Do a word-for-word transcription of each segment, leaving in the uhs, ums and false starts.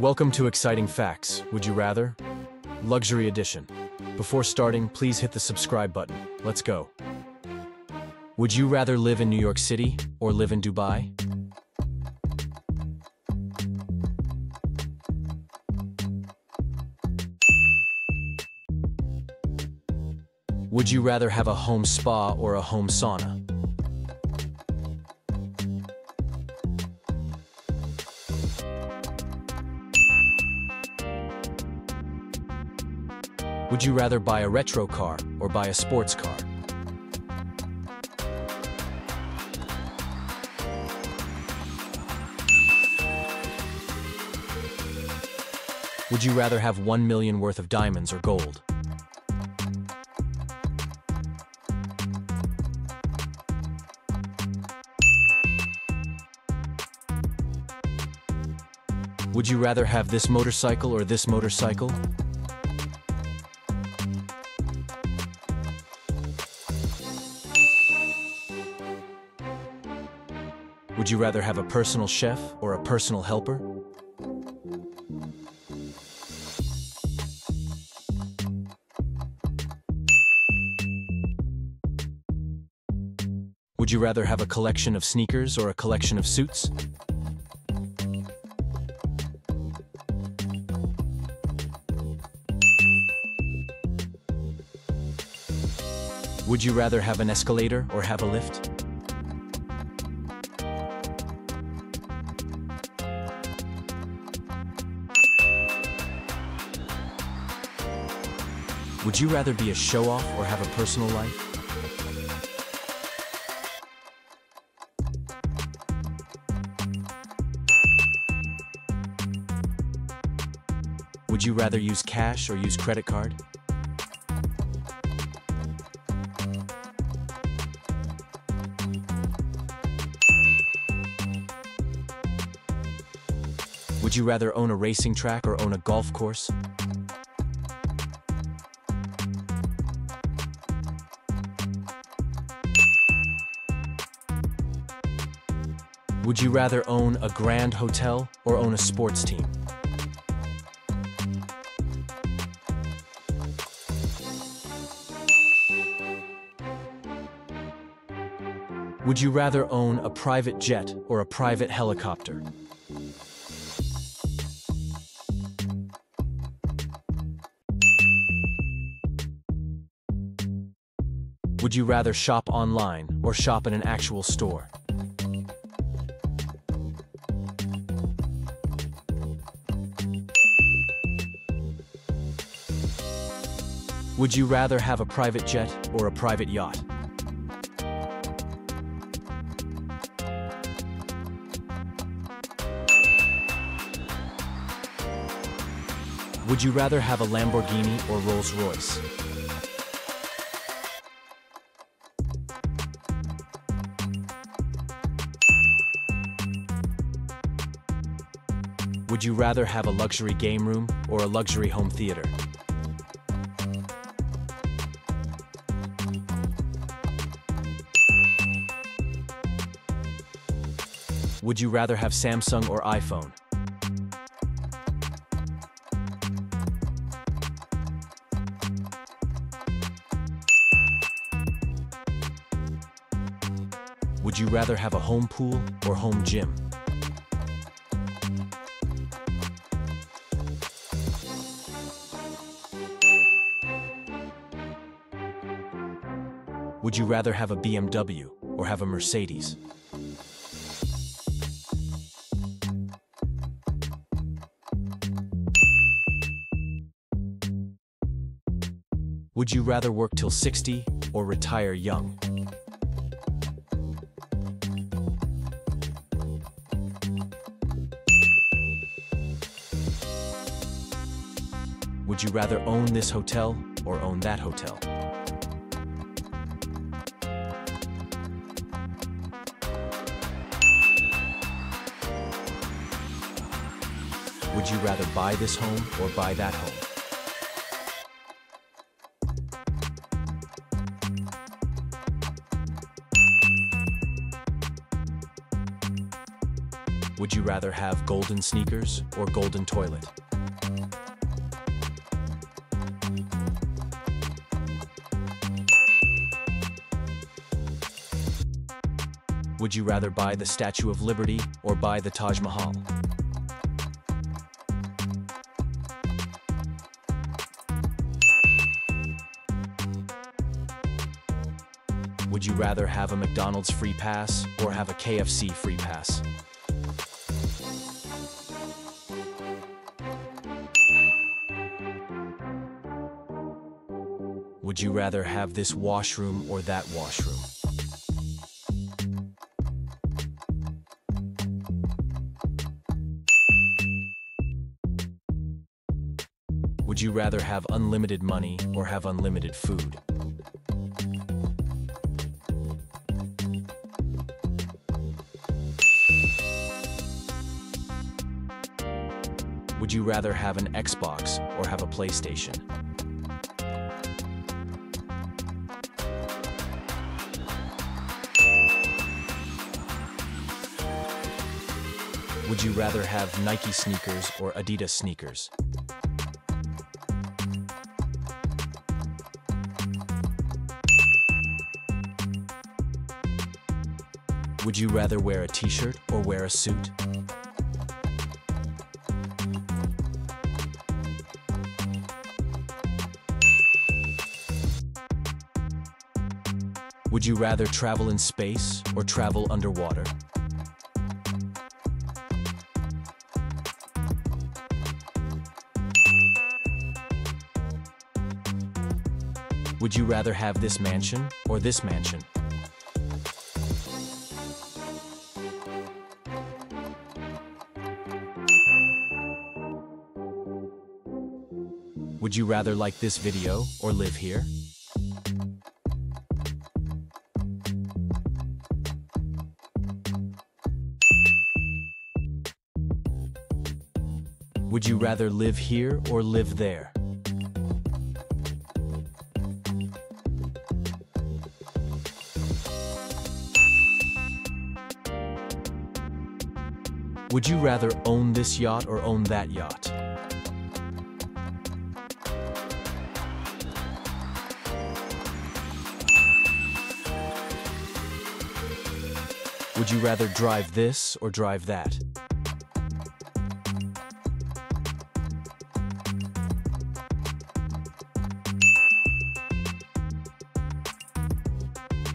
Welcome to Exciting Facts, Would You Rather? Luxury Edition. Before starting, please hit the subscribe button. Let's go. Would you rather live in New York City or live in Dubai? Would you rather have a home spa or a home sauna? Would you rather buy a retro car or buy a sports car? Would you rather have one million worth of diamonds or gold? Would you rather have this motorcycle or this motorcycle? Would you rather have a personal chef or a personal helper? Would you rather have a collection of sneakers or a collection of suits? Would you rather have an escalator or have a lift? Would you rather be a show-off or have a personal life? Would you rather use cash or use credit card? Would you rather own a racing track or own a golf course? Would you rather own a grand hotel or own a sports team? Would you rather own a private jet or a private helicopter? Would you rather shop online or shop in an actual store? Would you rather have a private jet or a private yacht? Would you rather have a Lamborghini or Rolls-Royce? Would you rather have a luxury game room or a luxury home theater? Would you rather have Samsung or iPhone? Would you rather have a home pool or home gym? Would you rather have a B M W or have a Mercedes? Would you rather work till sixty or retire young? Would you rather own this hotel or own that hotel? Would you rather buy this home or buy that home? Would you rather have golden sneakers or golden toilet? Would you rather buy the Statue of Liberty or buy the Taj Mahal? Would you rather have a McDonald's free pass or have a K F C free pass? Would you rather have this washroom or that washroom? Would you rather have unlimited money or have unlimited food? Would you rather have an Xbox or have a PlayStation? Would you rather have Nike sneakers or Adidas sneakers? Would you rather wear a t-shirt or wear a suit? Would you rather travel in space or travel underwater? Would you rather have this mansion or this mansion? Would you rather like this video or live here? Would you rather live here or live there? Would you rather own this yacht or own that yacht? Would you rather drive this or drive that?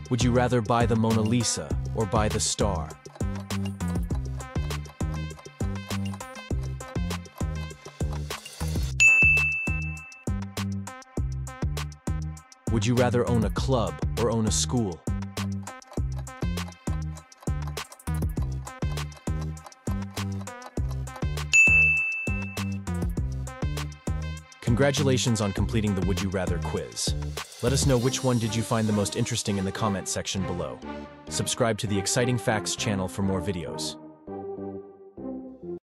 Would you rather buy the Mona Lisa or buy the Star? Would you rather own a club or own a school? Congratulations on completing the Would You Rather quiz. Let us know which one did you find the most interesting in the comment section below. Subscribe to the Exciting Facts channel for more videos.